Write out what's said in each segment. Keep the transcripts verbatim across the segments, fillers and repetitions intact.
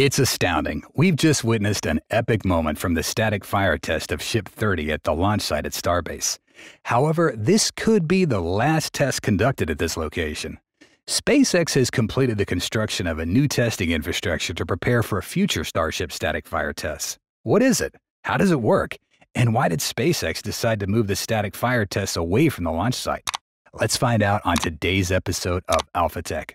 It's astounding. We've just witnessed an epic moment from the static fire test of Ship thirty at the launch site at Starbase. However, this could be the last test conducted at this location. SpaceX has completed the construction of a new testing infrastructure to prepare for a future Starship static fire test. What is it? How does it work? And why did SpaceX decide to move the static fire tests away from the launch site? Let's find out on today's episode of Alpha Tech.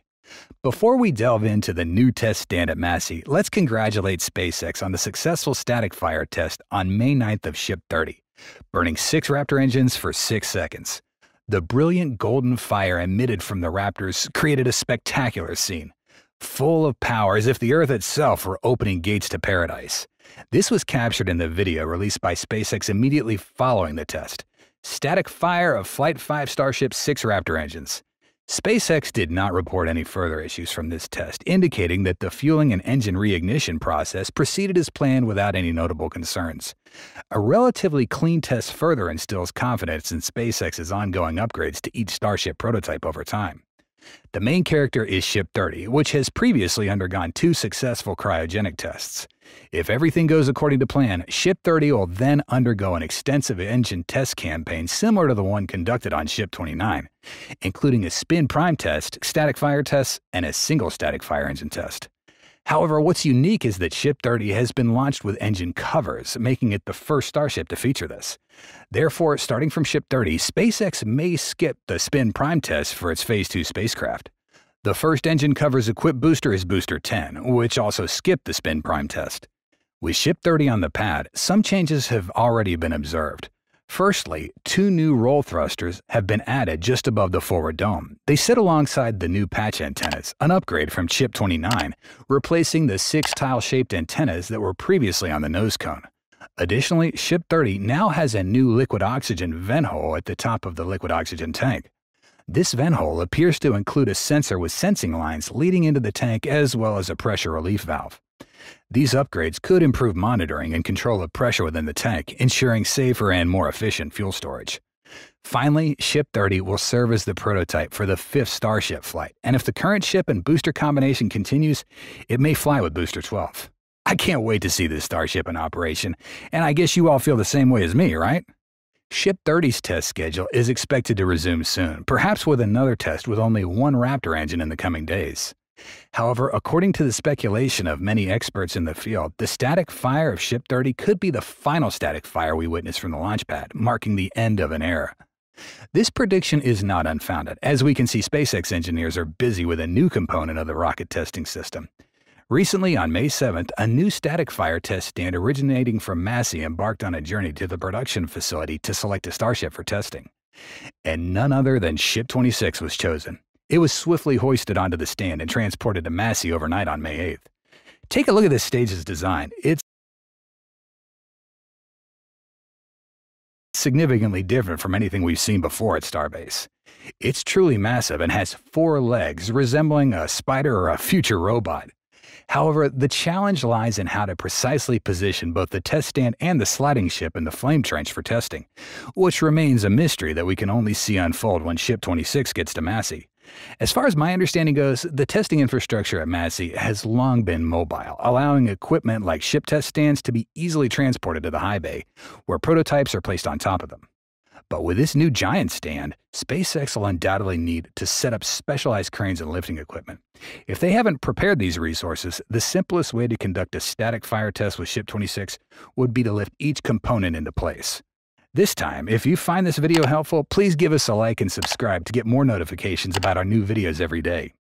Before we delve into the new test stand at Massey, let's congratulate SpaceX on the successful static fire test on May ninth of Ship thirty, burning six Raptor engines for six seconds. The brilliant golden fire emitted from the Raptors created a spectacular scene, full of power as if the Earth itself were opening gates to paradise. This was captured in the video released by SpaceX immediately following the test. Static fire of Flight five Starship's six Raptor engines. SpaceX did not report any further issues from this test, indicating that the fueling and engine reignition process proceeded as planned without any notable concerns. A relatively clean test further instills confidence in SpaceX's ongoing upgrades to each Starship prototype over time. The main character is Ship thirty, which has previously undergone two successful cryogenic tests. If everything goes according to plan, Ship thirty will then undergo an extensive engine test campaign similar to the one conducted on Ship twenty-nine, including a spin prime test, static fire tests, and a single static fire engine test. However, what's unique is that Ship thirty has been launched with engine covers, making it the first Starship to feature this. Therefore, starting from Ship thirty, SpaceX may skip the spin prime test for its Phase two spacecraft. The first engine covers equipped booster is Booster ten, which also skipped the spin prime test. With Ship thirty on the pad, some changes have already been observed. Firstly, two new roll thrusters have been added just above the forward dome. They sit alongside the new patch antennas, an upgrade from Ship twenty-nine, replacing the six tile-shaped antennas that were previously on the nose cone. Additionally, Ship thirty now has a new liquid oxygen vent hole at the top of the liquid oxygen tank. This vent hole appears to include a sensor with sensing lines leading into the tank as well as a pressure relief valve. These upgrades could improve monitoring and control of pressure within the tank, ensuring safer and more efficient fuel storage. Finally, Ship thirty will serve as the prototype for the fifth Starship flight, and if the current ship and booster combination continues, it may fly with Booster twelve. I can't wait to see this Starship in operation, and I guess you all feel the same way as me, right? Ship thirty's test schedule is expected to resume soon, perhaps with another test with only one Raptor engine in the coming days. However, according to the speculation of many experts in the field, the static fire of Ship thirty could be the final static fire we witness from the launch pad, marking the end of an era. This prediction is not unfounded, as we can see SpaceX engineers are busy with a new component of the rocket testing system. Recently, on May seventh, a new static fire test stand originating from Massey embarked on a journey to the production facility to select a Starship for testing. And none other than Ship twenty-six was chosen. It was swiftly hoisted onto the stand and transported to Massey overnight on May eighth. Take a look at this stage's design. It's significantly different from anything we've seen before at Starbase. It's truly massive and has four legs, resembling a spider or a future robot. However, the challenge lies in how to precisely position both the test stand and the sliding ship in the flame trench for testing, which remains a mystery that we can only see unfold when Ship twenty-six gets to Massey. As far as my understanding goes, the testing infrastructure at Massey has long been mobile, allowing equipment like ship test stands to be easily transported to the high bay, where prototypes are placed on top of them. But with this new giant stand, SpaceX will undoubtedly need to set up specialized cranes and lifting equipment. If they haven't prepared these resources, the simplest way to conduct a static fire test with Ship twenty-six would be to lift each component into place. This time, if you find this video helpful, please give us a like and subscribe to get more notifications about our new videos every day.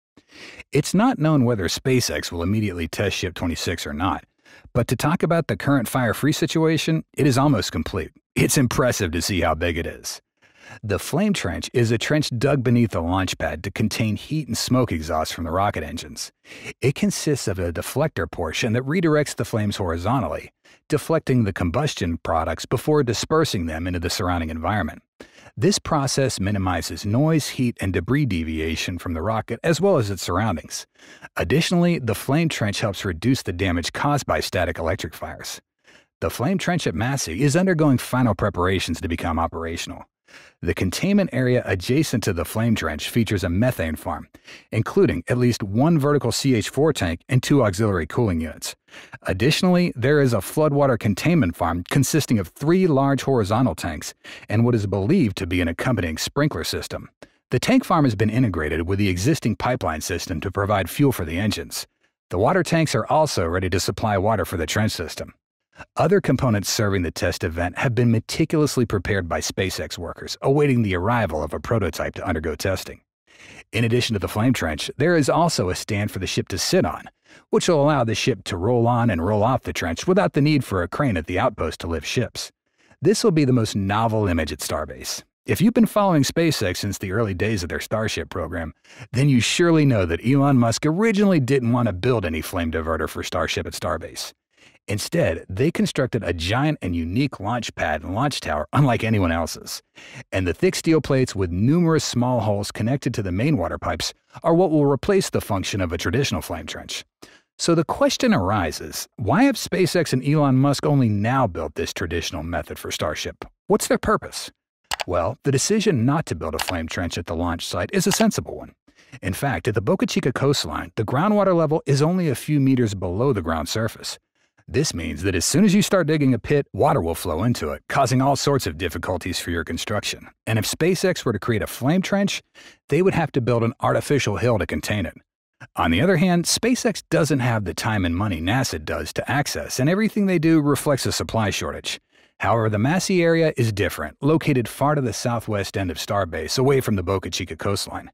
It's not known whether SpaceX will immediately test Ship twenty-six or not, but to talk about the current fire-free situation, it is almost complete. It's impressive to see how big it is. The flame trench is a trench dug beneath the launch pad to contain heat and smoke exhaust from the rocket engines. It consists of a deflector portion that redirects the flames horizontally, deflecting the combustion products before dispersing them into the surrounding environment. This process minimizes noise, heat, and debris deviation from the rocket as well as its surroundings. Additionally, the flame trench helps reduce the damage caused by static electric fires. The flame trench at Massey is undergoing final preparations to become operational. The containment area adjacent to the flame trench features a methane farm, including at least one vertical C H four tank and two auxiliary cooling units. Additionally, there is a floodwater containment farm consisting of three large horizontal tanks and what is believed to be an accompanying sprinkler system. The tank farm has been integrated with the existing pipeline system to provide fuel for the engines. The water tanks are also ready to supply water for the trench system. Other components serving the test event have been meticulously prepared by SpaceX workers, awaiting the arrival of a prototype to undergo testing. In addition to the flame trench, there is also a stand for the ship to sit on, which will allow the ship to roll on and roll off the trench without the need for a crane at the outpost to lift ships. This will be the most novel image at Starbase. If you've been following SpaceX since the early days of their Starship program, then you surely know that Elon Musk originally didn't want to build any flame diverter for Starship at Starbase. Instead, they constructed a giant and unique launch pad and launch tower unlike anyone else's. And the thick steel plates with numerous small holes connected to the main water pipes are what will replace the function of a traditional flame trench. So the question arises, why have SpaceX and Elon Musk only now built this traditional method for Starship? What's their purpose? Well, the decision not to build a flame trench at the launch site is a sensible one. In fact, at the Boca Chica coastline, the groundwater level is only a few meters below the ground surface. This means that as soon as you start digging a pit, water will flow into it, causing all sorts of difficulties for your construction. And if SpaceX were to create a flame trench, they would have to build an artificial hill to contain it. On the other hand, SpaceX doesn't have the time and money NASA does to access, and everything they do reflects a supply shortage. However, the Massey area is different, located far to the southwest end of Starbase, away from the Boca Chica coastline.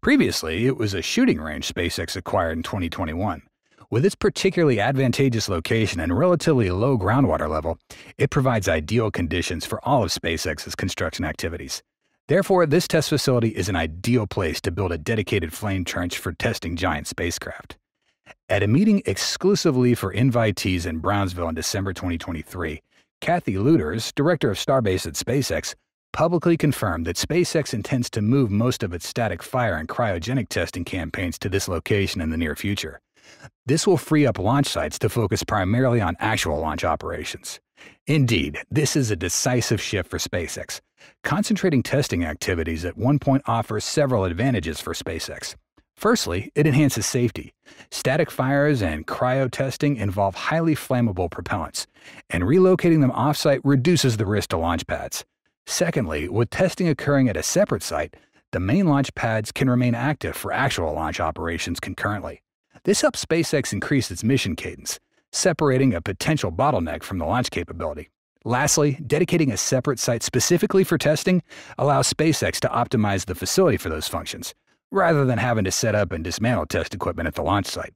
Previously, it was a shooting range SpaceX acquired in twenty twenty-one. With its particularly advantageous location and relatively low groundwater level, it provides ideal conditions for all of SpaceX's construction activities. Therefore, this test facility is an ideal place to build a dedicated flame trench for testing giant spacecraft. At a meeting exclusively for invitees in Brownsville in December twenty twenty-three, Kathy Lueders, director of Starbase at SpaceX, publicly confirmed that SpaceX intends to move most of its static fire and cryogenic testing campaigns to this location in the near future. This will free up launch sites to focus primarily on actual launch operations. Indeed, this is a decisive shift for SpaceX. Concentrating testing activities at one point offers several advantages for SpaceX. Firstly, it enhances safety. Static fires and cryo testing involve highly flammable propellants, and relocating them offsite reduces the risk to launch pads. Secondly, with testing occurring at a separate site, the main launch pads can remain active for actual launch operations concurrently. This helps SpaceX increase its mission cadence, separating a potential bottleneck from the launch capability. Lastly, dedicating a separate site specifically for testing allows SpaceX to optimize the facility for those functions, rather than having to set up and dismantle test equipment at the launch site.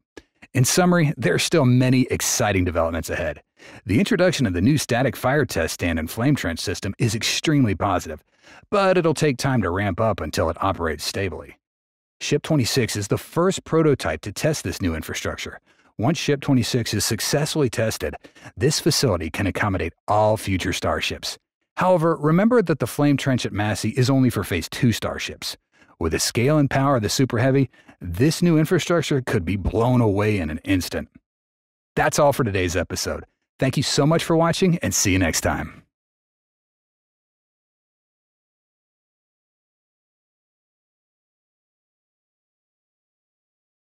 In summary, there are still many exciting developments ahead. The introduction of the new static fire test stand and flame trench system is extremely positive, but it'll take time to ramp up until it operates stably. Ship twenty-six is the first prototype to test this new infrastructure. Once Ship twenty-six is successfully tested, this facility can accommodate all future Starships. However, remember that the flame trench at Massey is only for Phase two Starships. With the scale and power of the Super Heavy, this new infrastructure could be blown away in an instant. That's all for today's episode. Thank you so much for watching, and see you next time.